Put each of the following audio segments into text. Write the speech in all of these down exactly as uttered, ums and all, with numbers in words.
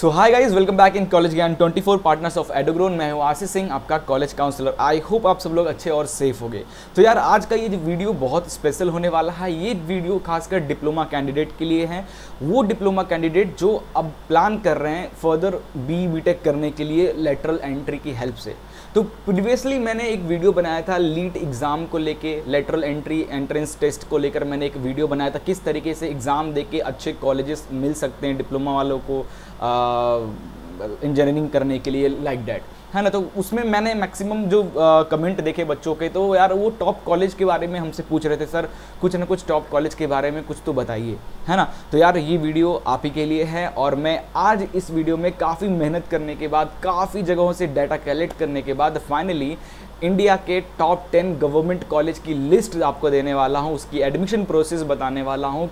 So hi guys, welcome back in college Gyan चौबीस partners of एडुग्रोन। मैं हूँ आशीष सिंह, आपका कॉलेज काउंसलर। आई होप आप सब लोग अच्छे और सेफ हो गए। तो यार, आज का ये वीडियो बहुत स्पेशल होने वाला है। ये वीडियो खासकर डिप्लोमा कैंडिडेट के लिए है। वो डिप्लोमा कैंडिडेट जो अब प्लान कर रहे हैं फर्दर बी बी टेक करने के लिए लेटरल एंट्री की हेल्प से। तो प्रीवियसली मैंने एक वीडियो बनाया था लीट एग्ज़ाम को लेके, लेटरल एंट्री एंट्रेंस टेस्ट को लेकर मैंने एक वीडियो बनाया था किस तरीके से एग्ज़ाम दे के अच्छे कॉलेजेस मिल सकते हैं डिप्लोमा वालों को इंजीनियरिंग uh, करने के लिए, लाइक like डैट है ना। तो उसमें मैंने मैक्सिमम जो कमेंट uh, देखे बच्चों के, तो यार वो टॉप कॉलेज के बारे में हमसे पूछ रहे थे, सर कुछ ना कुछ टॉप कॉलेज के बारे में कुछ तो बताइए, है ना। तो यार ये वीडियो आप ही के लिए है। और मैं आज इस वीडियो में काफ़ी मेहनत करने के बाद, काफ़ी जगहों से डाटा कलेक्ट करने के बाद फाइनली इंडिया के टॉप टेन गवर्नमेंट कॉलेज की लिस्ट आपको देने वाला हूँ, उसकी एडमिशन प्रोसेस बताने वाला हूँ,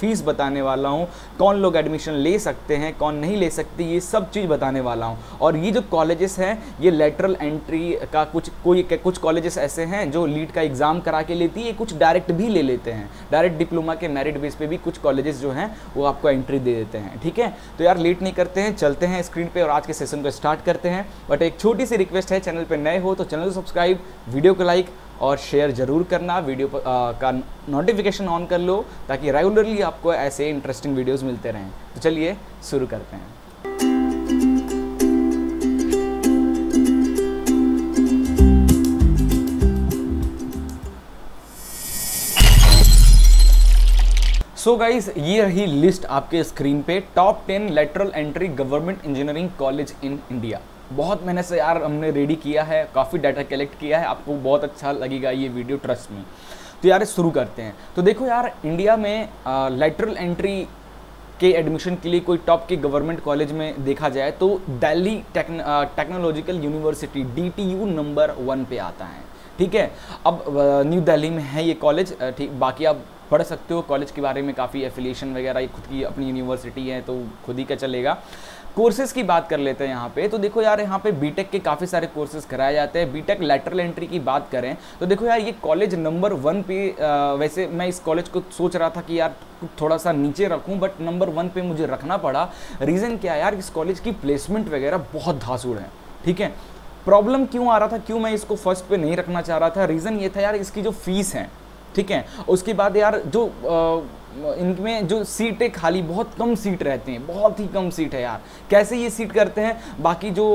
फीस बताने वाला हूँ, कौन लोग एडमिशन ले सकते हैं कौन नहीं ले सकते, ये सब चीज़ बताने वाला हूँ। और ये जो कॉलेजेस हैं, ये लेटरल एंट्री का कुछ कोई कुछ कॉलेजेस ऐसे हैं जो लीट का एग्ज़ाम करा के लेती है, कुछ डायरेक्ट भी ले लेते हैं। डायरेक्ट डिप्लोमा के मेरिट बेस पे भी कुछ कॉलेजेस जो हैं वो आपको एंट्री दे देते हैं, ठीक है। तो यार लेट नहीं करते हैं, चलते हैं स्क्रीन पर और आज के सेशन को स्टार्ट करते हैं। बट एक छोटी सी रिक्वेस्ट है, चैनल पर नए हो तो चैनल को सब्सक्राइब, वीडियो को लाइक और शेयर ज़रूर करना। वीडियो पर, आ, का नोटिफिकेशन ऑन कर लो ताकि रेगुलरली आपको ऐसे इंटरेस्टिंग वीडियोस मिलते रहें। तो चलिए शुरू करते हैं। सो गाइज, ये रही लिस्ट आपके स्क्रीन पे, top ten lateral entry government engineering college in India. बहुत मेहनत से यार हमने रेडी किया है, काफ़ी डाटा कलेक्ट किया है, आपको बहुत अच्छा लगेगा ये वीडियो, ट्रस्ट में। तो यार शुरू करते हैं। तो देखो यार, इंडिया में लेटरल एंट्री के एडमिशन के लिए कोई टॉप के गवर्नमेंट कॉलेज में देखा जाए तो Delhi technological university D T U number one पे आता है, ठीक है। अब न्यू दिल्ली में है ये कॉलेज, ठीक। बाकी आप पढ़ सकते हो कॉलेज के बारे में, काफ़ी एफिलिएशन वगैरह, ये खुद की अपनी यूनिवर्सिटी है तो खुद ही का चलेगा। कोर्सेज की बात कर लेते हैं यहाँ पे। तो देखो यार, यहाँ पे बीटेक के काफ़ी सारे कोर्सेज कराए जाते हैं। बीटेक लेटरल एंट्री की बात करें तो देखो यार, ये कॉलेज नंबर वन पे, आ, वैसे मैं इस कॉलेज को सोच रहा था कि यार थोड़ा सा नीचे रखूं, बट नंबर वन पे मुझे रखना पड़ा। रीज़न क्या है यार, इस कॉलेज की प्लेसमेंट वगैरह बहुत धांसुड़ है, ठीक है। प्रॉब्लम क्यों आ रहा था, क्यों मैं इसको फर्स्ट पे नहीं रखना चाह रहा था, रीज़न ये था यार, इसकी जो फीस है, ठीक है। उसके बाद यार जो आ, इनमें जो सीटें खाली, बहुत कम सीट रहते हैं, बहुत ही कम सीट है यार। कैसे ये सीट करते हैं, बाकी जो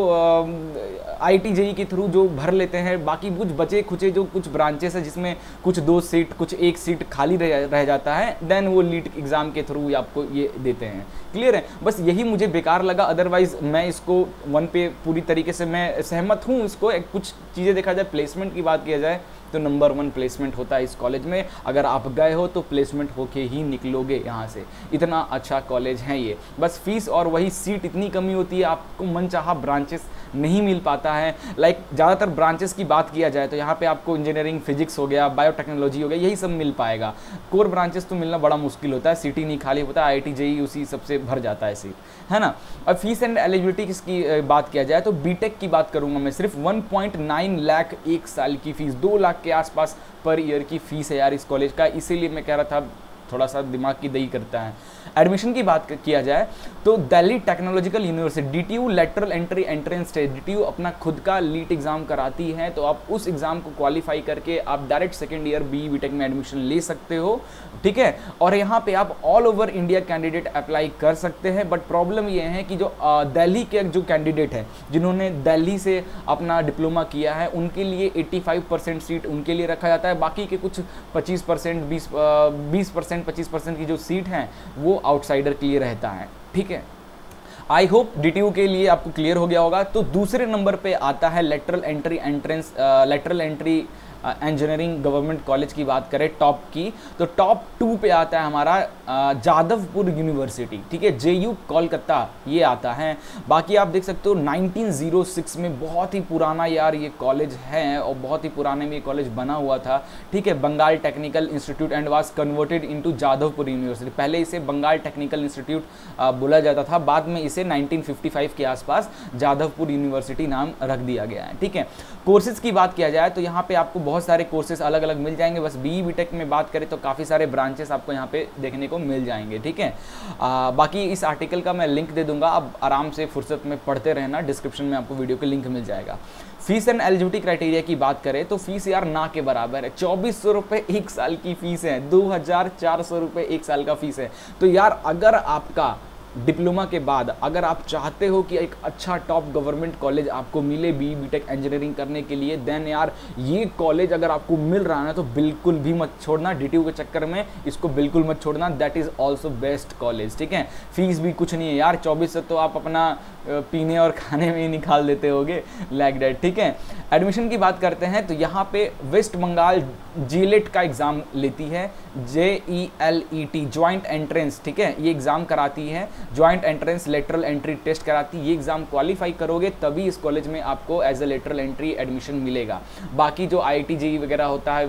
आई टी जे के थ्रू जो भर लेते हैं, बाकी कुछ बचे खुचे जो कुछ ब्रांचेस है जिसमें कुछ दो सीट कुछ एक सीट खाली रह, रह जाता है, देन वो लीट एग्ज़ाम के थ्रू आपको ये देते हैं, क्लियर है। बस यही मुझे बेकार लगा, अदरवाइज मैं इसको वन पे पूरी तरीके से मैं सहमत हूँ। इसको एक कुछ चीज़ें देखा जाए, प्लेसमेंट की बात किया जाए तो नंबर वन प्लेसमेंट होता है इस कॉलेज में। अगर आप गए हो तो प्लेसमेंट होके ही निकलोगे यहाँ से, इतना अच्छा कॉलेज है ये। बस फीस और वही सीट इतनी कमी होती है, आपको मनचाहा ब्रांचेस नहीं मिल पाता है। लाइक ज़्यादातर ब्रांचेस की बात किया जाए तो यहाँ पे आपको इंजीनियरिंग, फिजिक्स हो गया, बायोटेक्नोलॉजी हो गया, यही सब मिल पाएगा। कोर ब्रांचेस तो मिलना बड़ा मुश्किल होता है, सीट ही नहीं खाली होता। आई टी जे उसी सबसे भर जाता है सीट, है ना। और फीस एंड एलिजिबिलिटी किसकी बात किया जाए तो बी टेक की बात करूँगा मैं, सिर्फ वन पॉइंट नाइन लाख एक साल की फीस, दो लाख के आसपास पर ईयर की फीस है यार इस कॉलेज का। इसीलिए मैं कह रहा था थोड़ा सा दिमाग की दही करता है। एडमिशन की बात किया जाए तो Delhi technological university D T U lateral entry entrance test, D T U अपना खुद का लीट एग्ज़ाम कराती है। तो आप उस एग्ज़ाम को क्वालिफाई करके आप direct second year B B tech में एडमिशन ले सकते हो, ठीक है। और यहाँ पे आप all over India candidate apply कर सकते हैं। बट प्रॉब्लम ये है कि जो दिल्ली के जो कैंडिडेट हैं, जिन्होंने दिल्ली से अपना डिप्लोमा किया है, उनके लिए एट्टी फाइव परसेंट सीट उनके लिए रखा जाता है। बाकी के कुछ पच्चीस परसेंट बीस बीस परसेंट पच्चीस परसेंट की जो सीट हैं वो आउटसाइडर के लिए रहता है, ठीक है। I hope D T U के लिए आपको क्लियर हो गया होगा। तो दूसरे नंबर पे आता है lateral entry entrance lateral entry engineering government college की बात करें टॉप की, तो टॉप टू पे आता है हमारा जादवपुर यूनिवर्सिटी, ठीक है, जे यू कोलकाता, ये आता है। बाकी आप देख सकते हो नाइनटीन ओ सिक्स में, बहुत ही पुराना यार ये कॉलेज है और बहुत ही पुराने में ये कॉलेज बना हुआ था, ठीक है। Bengal technical institute and was converted into Jadavpur university. पहले इसे बंगाल टेक्निकल इंस्टीट्यूट बोला जाता था, बाद में इसे नाइनटीन फिफ्टी फाइव के आसपास जादवपुर यूनिवर्सिटी नाम रख दिया गया है, ठीक है। कोर्सेज की बात किया जाए तो यहाँ पर आपको बहुत सारे कोर्सेज अलग अलग मिल जाएंगे। बस बी ई बी टेक में बात करें तो काफ़ी सारे ब्रांचेस आपको यहाँ पे देखने को मिल जाएंगे, ठीक है। आ, बाकी इस आर्टिकल का मैं लिंक दे दूंगा, आप आराम से फुर्सत में पढ़ते रहना, डिस्क्रिप्शन में आपको वीडियो के लिंक मिल जाएगा। फीस एंड एलिजिबिलिटी क्राइटेरिया की बात करें तो फीस यार ना के बराबर है, चौबीस सौ रुपये एक साल की फ़ीस है, दो हज़ार चार सौ रुपये एक साल का फ़ीस है। तो यार अगर आपका डिप्लोमा के बाद अगर आप चाहते हो कि एक अच्छा टॉप गवर्नमेंट कॉलेज आपको मिले बी बी टेक इंजीनियरिंग करने के लिए, देन यार ये कॉलेज अगर आपको मिल रहा है ना तो बिल्कुल भी मत छोड़ना, डी टी यू के चक्कर में इसको बिल्कुल मत छोड़ना, that is also best college, ठीक है। फीस भी कुछ नहीं है यार, चौबीस सौ तो आप अपना पीने और खाने में ही निकाल देते होगे, लाइक डैट, ठीक है। एडमिशन की बात करते हैं तो यहाँ पे वेस्ट बंगाल जीलेट का एग्ज़ाम लेती है, J E L E T joint entrance, ठीक है, ये एग्ज़ाम कराती है, joint entrance lateral entry test कराती है। ये एग्ज़ाम क्वालिफाई करोगे तभी इस कॉलेज में आपको as a lateral entry admission मिलेगा। बाकी जो आई आई टी जेई वगैरह होता है,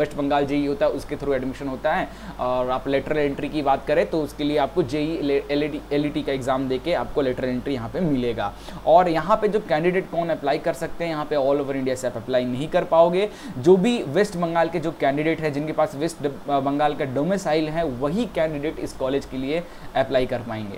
वेस्ट बंगाल जेई होता है, उसके थ्रू एडमिशन होता है। और आप लेटरल एंट्री की बात करें तो उसके लिए आपको जेई एल ई टी का एग्ज़ाम दे के आपको लेटरल एंट्री यहाँ पर मिलेगा। और यहाँ पर जो कैंडिडेट कौन अप्लाई कर सकते हैं, यहाँ पर ऑल ओवर इंडिया से आप अप्लाई नहीं कर पाओगे। जो भी वेस्ट बंगाल के जो कैंडिडेट है, जिनके पास वेस्ट बंगाल का डोमिसाइल है, वही कैंडिडेट इस कॉलेज के लिए अप्लाई कर पाएंगे।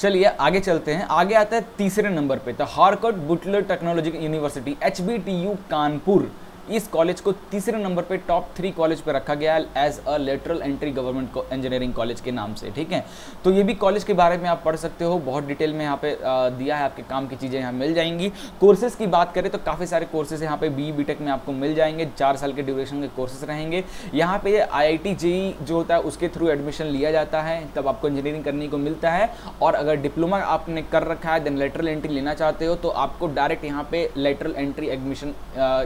चलिए आगे चलते हैं, आगे आता है तीसरे नंबर पे तो Harcourt Butler technology university H B T U Kanpur, इस कॉलेज को तीसरे नंबर पे टॉप थ्री कॉलेज पे रखा गया है as a lateral entry government engineering college के नाम से, ठीक है। तो ये भी कॉलेज के बारे में आप पढ़ सकते हो, बहुत डिटेल में यहाँ पे दिया है, आपके काम की चीज़ें यहाँ मिल जाएंगी। कोर्सेज़ की बात करें तो काफ़ी सारे कोर्सेज यहाँ पे बी बी टेक में आपको मिल जाएंगे, चार साल के ड्यूरेशन के कोर्सेज रहेंगे। यहाँ पे आई आई टी जेई जो होता है उसके थ्रू एडमिशन लिया जाता है, तब आपको इंजीनियरिंग करने को मिलता है। और अगर डिप्लोमा आपने कर रखा है देन लेटरल एंट्री लेना चाहते हो तो आपको डायरेक्ट यहाँ पे लेटरल एंट्री एडमिशन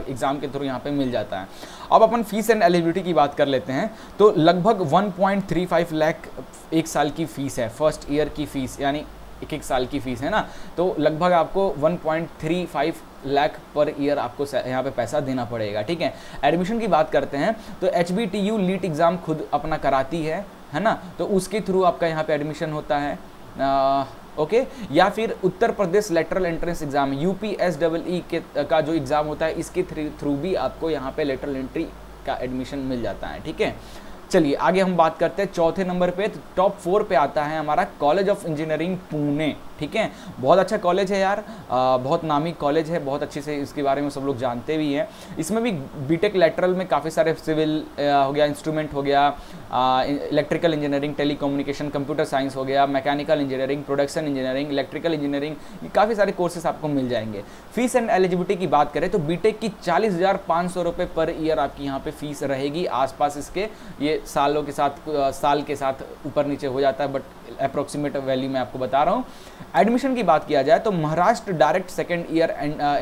एग्ज़ाम के थ्रू यहाँ पे मिल जाता है। अब अपन फीस एंड एलिजिबिलिटी की बात कर लेते हैं तो लगभग एक पॉइंट तीन पाँच लाख एक साल की फीस है, फर्स्ट ईयर की फीस यानी एक एक साल की फीस है ना, तो लगभग आपको एक पॉइंट तीन पाँच लाख पर ईयर आपको यहाँ पे पैसा देना पड़ेगा, ठीक है। एडमिशन की बात करते हैं तो H B T U LEET exam खुद अपना कराती है, है ना, तो उसके थ्रू आपका यहाँ पे एडमिशन होता है, आ, ओके। या फिर Uttar Pradesh lateral entrance exam U P S double E के का जो एग्ज़ाम होता है इसके थ्रू भी आपको यहाँ पे लेटरल एंट्री का एडमिशन मिल जाता है, ठीक है। चलिए आगे हम बात करते हैं चौथे नंबर पे, तो टॉप फोर पे आता है हमारा कॉलेज ऑफ इंजीनियरिंग पुणे, ठीक है। बहुत अच्छा कॉलेज है यार, आ, बहुत नामी कॉलेज है, बहुत अच्छे से इसके बारे में सब लोग जानते भी हैं। इसमें भी बीटेक लेटरल में काफ़ी सारे सिविल आ, हो गया, इंस्ट्रूमेंट हो गया, electrical engineering, telecommunication, computer science हो गया, mechanical engineering, production engineering, electrical engineering, ये काफ़ी सारे कोर्सेस आपको मिल जाएंगे। फीस एंड एलिजिबिलिटी की बात करें तो बीटेक की चालीस हज़ार पाँच सौ रुपये पर ईयर आपकी यहाँ पर फीस रहेगी, आसपास इसके ये सालों के साथ साल के साथ ऊपर नीचे हो जाता है, बट अप्रोक्सीमेट वैल्यू मैं आपको बता रहा हूँ। एडमिशन की बात किया जाए तो Maharashtra direct second year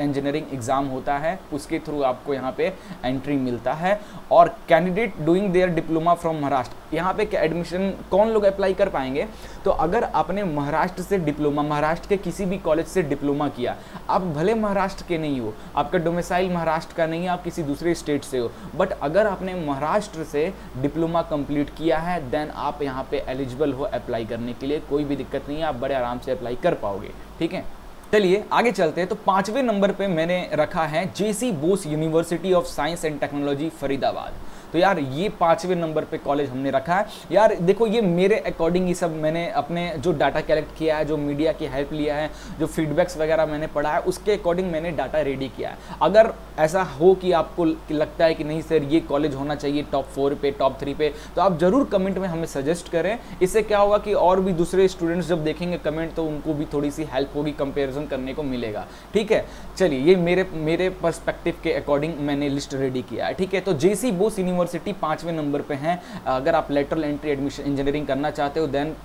engineering exam होता है, उसके थ्रू आपको यहाँ पे एंट्री मिलता है। और candidate doing their diploma from Maharashtra, यहाँ पे एडमिशन कौन लोग अप्लाई कर पाएंगे तो अगर आपने महाराष्ट्र से डिप्लोमा, महाराष्ट्र के किसी भी कॉलेज से डिप्लोमा किया, आप भले महाराष्ट्र के नहीं हो, आपका डोमिसाइल महाराष्ट्र का नहीं है, आप किसी दूसरे स्टेट से हो, बट अगर आपने महाराष्ट्र से डिप्लोमा कंप्लीट किया है देन आप यहाँ पे एलिजिबल हो अप्लाई करने के लिए, कोई भी दिक्कत नहीं है, आप बड़े आराम से अप्लाई कर पाओगे, ठीक है। चलिए आगे चलते हैं तो पांचवें नंबर पे मैंने रखा है जेसी Bose university of science and technology Faridabad. तो यार ये पांचवें नंबर पे कॉलेज हमने रखा है। यार देखो ये मेरे अकॉर्डिंग ये सब मैंने अपने जो डाटा कलेक्ट किया है, जो मीडिया की हेल्प लिया है, जो फीडबैक्स वगैरह मैंने पढ़ा है, उसके अकॉर्डिंग मैंने डाटा रेडी किया है। अगर ऐसा हो कि आपको लगता है कि नहीं सर ये कॉलेज होना चाहिए टॉप फोर पे, टॉप थ्री पे, तो आप ज़रूर कमेंट में हमें सजेस्ट करें। इससे क्या होगा कि और भी दूसरे स्टूडेंट्स जब देखेंगे कमेंट तो उनको भी थोड़ी सी हेल्प होगी, कंपेरिजन करने को मिलेगा, ठीक है। चलिए ये मेरे मेरे पर्सपेक्टिव के अकॉर्डिंग मैंने लिस्ट रेडी किया है, ठीक है। तो जेसी बोस यूनिवर्सिटी पांचवें नंबर पे हैं, अगर आप लेटरल एंट्री एडमिशन इंजीनियरिंग करना चाहते हो देन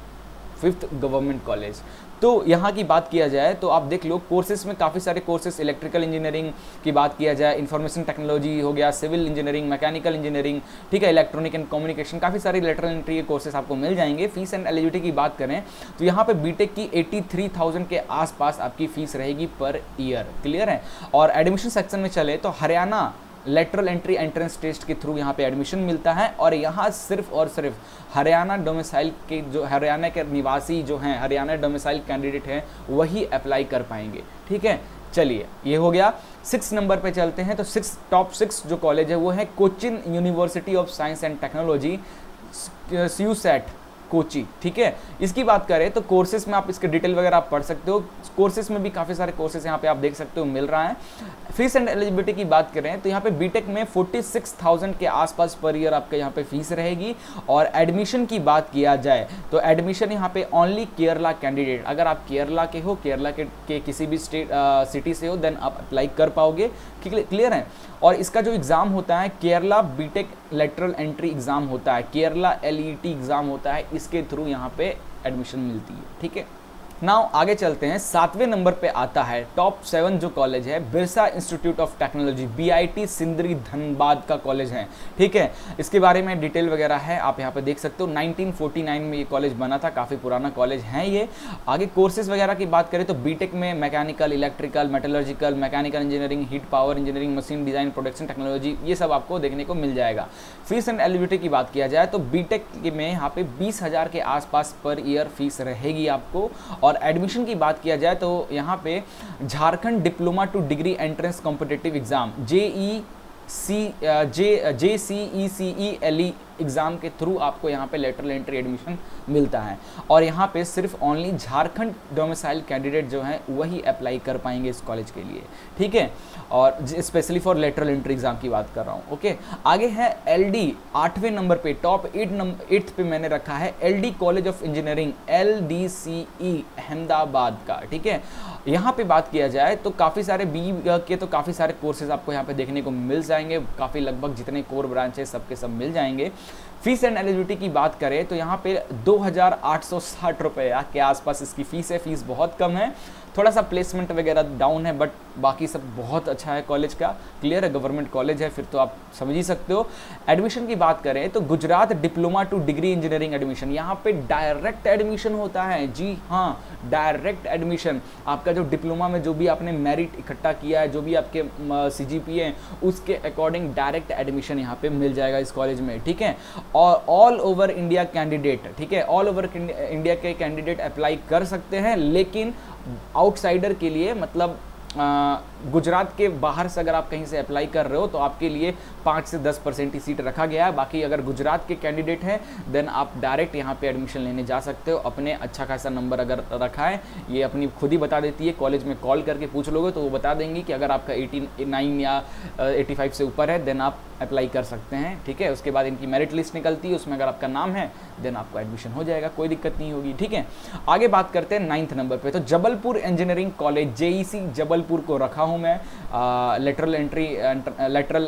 फिफ्थ गवर्नमेंट कॉलेज। तो यहाँ की बात किया जाए तो आप देख लो कोर्सेज़ में काफ़ी सारे कोर्सेज, इलेक्ट्रिकल इंजीनियरिंग की बात किया जाए, इंफॉर्मेशन टेक्नोलॉजी हो गया, सिविल इंजीनियरिंग, मैकेनिकल इंजीनियरिंग, ठीक है, इलेक्ट्रॉनिक एंड कम्युनिकेशन, काफ़ी सारे लेटरल एंट्री के कोर्सेज आपको मिल जाएंगे। फीस एंड एलिजिबिलिटी की बात करें तो यहाँ पे बीटेक की एट्टी थ्री थाउजेंड के आसपास आपकी फ़ीस रहेगी पर ईयर, क्लियर है। और एडमिशन सेक्शन में चले तो Haryana lateral entry entrance test के थ्रू यहाँ पे एडमिशन मिलता है। और यहाँ सिर्फ और सिर्फ हरियाणा डोमिसाइल के जो हरियाणा के निवासी जो हैं, हरियाणा डोमिसाइल कैंडिडेट हैं, वही अप्लाई कर पाएंगे, ठीक है। चलिए ये हो गया। सिक्स नंबर पे चलते हैं तो सिक्स टॉप सिक्स जो कॉलेज है वो है Cochin university of science and technology यूसैट कोची, ठीक है। इसकी बात करें तो कोर्सेज में आप इसके डिटेल वगैरह आप पढ़ सकते हो, कोर्सेज में भी काफ़ी सारे कोर्सेज यहाँ पे आप देख सकते हो मिल रहा है। फीस एंड एलिजिबिलिटी की बात करें तो यहाँ पे बीटेक में छियालीस हज़ार के आसपास पर ईयर आपके यहाँ पे फीस रहेगी। और एडमिशन की बात किया जाए तो एडमिशन यहाँ पे ओनली केरला कैंडिडेट, अगर आप केरला के हो, केरला के, के किसी भी स्टेट सिटी से हो, देन आप अप्लाई कर पाओगे, क्लियर है। और इसका जो एग्ज़ाम होता है Kerala BTech lateral entry exam होता है, केरला एलईटी एग्ज़ाम होता है, इसके थ्रू यहाँ पे एडमिशन मिलती है, ठीक है। नाउ आगे चलते हैं, सातवें नंबर पे आता है टॉप सेवन जो कॉलेज है Birsa institute of technology BIT Sindri Dhanbad का कॉलेज है, ठीक है। इसके बारे में डिटेल वगैरह है, आप यहाँ पे देख सकते हो। नाइनटीन फोर्टी नाइन में ये कॉलेज बना था, काफ़ी पुराना कॉलेज है ये। आगे कोर्सेज वगैरह की बात करें तो बीटेक में mechanical, electrical, metallurgical, mechanical engineering, heat power engineering, machine design, production technology, ये सब आपको देखने को मिल जाएगा। फीस एंड एलिजिबिलिटी की बात किया जाए तो बीटेक में यहाँ पे बीस हज़ार के आसपास पर ईयर फीस रहेगी आपको। और एडमिशन की बात किया जाए तो यहाँ पे Jharkhand diploma to degree entrance competitive exam J E C J J C E C E L E exam के थ्रू आपको यहाँ पे लेटरल एंट्री एडमिशन मिलता है। और यहाँ पे सिर्फ ओनली झारखंड डोमिसाइल कैंडिडेट जो हैं वही अप्लाई कर पाएंगे इस कॉलेज के लिए, ठीक है। और specially for lateral entry exam की बात कर रहा हूँ, ओके। आगे है एलडी, आठवें नंबर पे, top eight number eighth pay मैंने रखा है L D college of engineering L D C E Ahmedabad का, ठीक है। यहाँ पे बात किया जाए तो काफ़ी सारे बी के तो काफ़ी सारे कोर्सेज आपको यहाँ पे देखने को मिल जाएंगे, काफ़ी लगभग जितने कोर ब्रांच है सबके सब मिल जाएंगे। फीस एंड एलिजिबिलिटी की बात करें तो यहाँ पे दो हज़ार आठ सौ साठ रुपये के आसपास इसकी फ़ीस है। फ़ीस बहुत कम है, थोड़ा सा प्लेसमेंट वगैरह डाउन है, बट बाकी सब बहुत अच्छा है कॉलेज का, क्लियर है। गवर्नमेंट कॉलेज है फिर तो आप समझ ही सकते हो। एडमिशन की बात करें तो Gujarat diploma to degree engineering admission, यहाँ पे डायरेक्ट एडमिशन होता है, जी हाँ डायरेक्ट एडमिशन। आपका जो डिप्लोमा में जो भी आपने मेरिट इकट्ठा किया है, जो भी आपके सी जी पी है, उसके अकॉर्डिंग डायरेक्ट एडमिशन यहाँ पर मिल जाएगा इस कॉलेज में, ठीक है। और ऑल ओवर इंडिया कैंडिडेट, ठीक है, ऑल ओवर इंडिया के कैंडिडेट अप्लाई कर सकते हैं। लेकिन आउटसाइडर के लिए, मतलब आ, गुजरात के बाहर से अगर आप कहीं से अप्लाई कर रहे हो तो आपके लिए पाँच से दस परसेंट की सीट रखा गया है। बाकी अगर गुजरात के कैंडिडेट हैं देन आप डायरेक्ट यहाँ पे एडमिशन लेने जा सकते हो। अपने अच्छा खासा नंबर अगर रखा है, ये अपनी खुद ही बता देती है, कॉलेज में कॉल करके पूछ लोगे तो वो बता देंगी कि अगर आपका एटी नाइन या एटी फाइव से ऊपर है देन आप अप्लाई कर सकते हैं, ठीक है। उसके बाद इनकी मेरिट लिस्ट निकलती है, उसमें अगर आपका नाम है देन आपको एडमिशन हो जाएगा, कोई दिक्कत नहीं होगी, ठीक है। आगे बात करते हैं नाइन्थ नंबर पे, तो Jabalpur engineering college J E C Jabalpur को रखा हूँ मैं लेटरल एंट्री लेटरल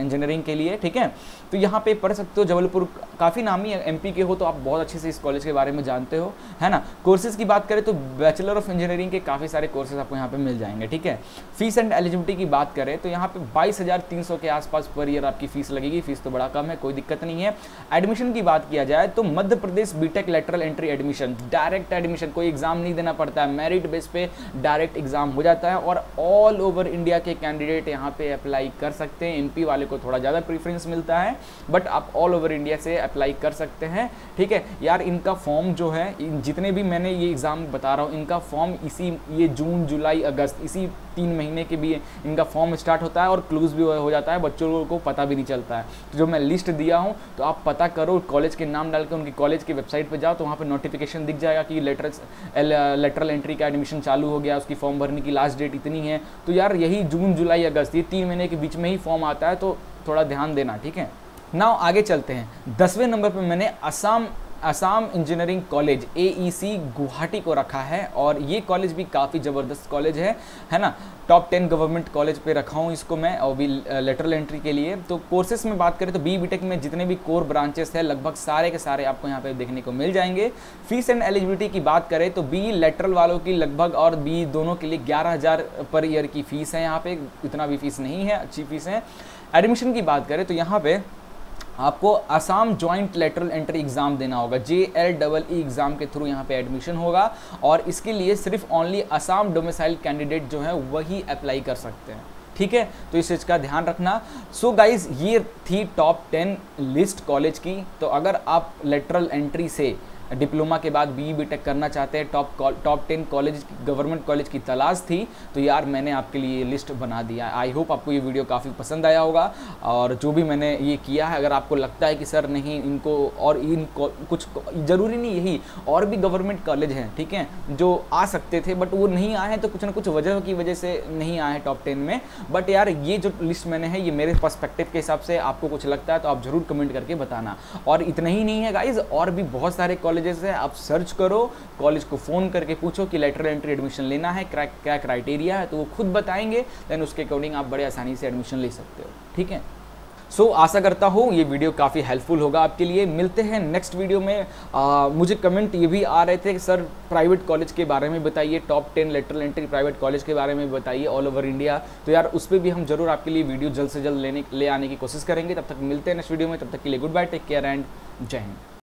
इंजीनियरिंग के लिए, ठीक है। तो यहाँ पे पढ़ सकते हो, जबलपुर काफ़ी नामी है, एमपी के हो तो आप बहुत अच्छे से इस कॉलेज के बारे में जानते हो, है ना। कोर्सेज़ की बात करें तो बैचलर ऑफ इंजीनियरिंग के काफ़ी सारे कोर्सेज आपको यहाँ पर मिल जाएंगे, ठीक है। फीस एंड एलिजिबिलिटी की बात करें तो यहाँ पर बाईस हज़ार तीन सौ के आसपास पर ईयर की फीस लगेगी, फीस तो बड़ा कम है, कोई दिक्कत नहीं है। एडमिशन की बात किया जाए तो Madhya Pradesh BTech lateral entry admission, direct admission, कोई एग्जाम नहीं देना पड़ता है, मेरिट बेस पे डायरेक्ट एग्जाम हो जाता है। और ऑल ओवर इंडिया के कैंडिडेट यहाँ पे अप्लाई कर सकते हैं, एमपी वाले को थोड़ा ज़्यादा प्रीफरेंस मिलता है, बट आप ऑल ओवर इंडिया से अप्लाई कर सकते हैं, ठीक है। यार इनका फॉर्म जो है, जितने भी मैंने ये एग्ज़ाम बता रहा हूँ, इनका फॉर्म इसी ये जून जुलाई अगस्त इसी तीन महीने के भी इनका फॉर्म स्टार्ट होता है और क्लोज भी हो जाता है, बच्चों को पता भी नहीं चलता है। तो जो मैं लिस्ट दिया हूँ तो आप पता करो, कॉलेज के नाम डाल के उनकी कॉलेज की वेबसाइट पर जाओ तो वहाँ पे नोटिफिकेशन दिख जाएगा कि लेटरल लेटरल एंट्री का एडमिशन चालू हो गया, उसकी फॉर्म भरने की लास्ट डेट इतनी है। तो यार यही जून जुलाई अगस्त ये तीन महीने के बीच में ही फॉर्म आता है, तो थोड़ा ध्यान देना, ठीक है। नाउ आगे चलते हैं, दसवें नंबर पर मैंने Assam Assam engineering college A E C Guwahati को रखा है। और ये कॉलेज भी काफ़ी ज़बरदस्त कॉलेज है, है ना। टॉप टेन गवर्नमेंट कॉलेज पे रखा हूँ इसको मैं, और भी लेटरल एंट्री के लिए। तो कोर्सेस में बात करें तो बी बीटेक में जितने भी कोर ब्रांचेस हैं लगभग सारे के सारे आपको यहाँ पे देखने को मिल जाएंगे। फीस एंड एलिजिबिलिटी की बात करें तो बी लेटरल वालों की लगभग और बी दोनों के लिए ग्यारह हज़ार पर ईयर की फ़ीस है, यहाँ पर इतना भी फीस नहीं है, अच्छी फीस है। एडमिशन की बात करें तो यहाँ पर आपको Assam joint lateral entry exam देना होगा, J L double E exam के थ्रू यहाँ पे एडमिशन होगा। और इसके लिए सिर्फ ओनली आसाम डोमिसाइल कैंडिडेट जो है वही अप्लाई कर सकते हैं, ठीक है। तो इस चीज़ का ध्यान रखना। सो so गाइज़, ये थी टॉप टेन लिस्ट कॉलेज की। तो अगर आप लेटरल एंट्री से डिप्लोमा के बाद बीई बीटेक करना चाहते हैं, top top ten college government college की तलाश थी, तो यार मैंने आपके लिए ये लिस्ट बना दिया। आई होप आपको ये वीडियो काफ़ी पसंद आया होगा, और जो भी मैंने ये किया है अगर आपको लगता है कि सर नहीं इनको और इन कुछ ज़रूरी नहीं, यही और भी गवर्नमेंट कॉलेज हैं ठीक है जो आ सकते थे बट वो नहीं आए हैं, तो कुछ ना कुछ वजह की वजह से नहीं आए हैं टॉप टेन में। बट यार ये जो लिस्ट मैंने है ये मेरे पर्सपेक्टिव के हिसाब से, आपको कुछ लगता है तो आप ज़रूर कमेंट करके बताना। और इतना ही नहीं है गाइज, और भी बहुत सारे कॉलेजेस हैं, आप सर्च करो, कॉलेज को फ़ोन करके पूछो कि लेटरल एंट्री एडमिशन लेना है, क्या क्या क्राइटेरिया है, तो वो खुद बताएंगे, दैन उसके अकॉर्डिंग आप बड़े आसानी से एडमिशन ले सकते हो ठीक है। सो so, आशा करता हूँ ये वीडियो काफ़ी हेल्पफुल होगा आपके लिए। मिलते हैं नेक्स्ट वीडियो में। आ, मुझे कमेंट ये भी आ रहे थे कि सर प्राइवेट कॉलेज के बारे में बताइए, top ten lateral entry private college के बारे में बताइए ऑल ओवर इंडिया, तो यार उस पर भी हम जरूर आपके लिए वीडियो जल्द से जल्द लेने ले आने की कोशिश करेंगे। तब तक मिलते हैं नेक्स्ट वीडियो में, तब तक के लिए good bye, take care and जय हिंद।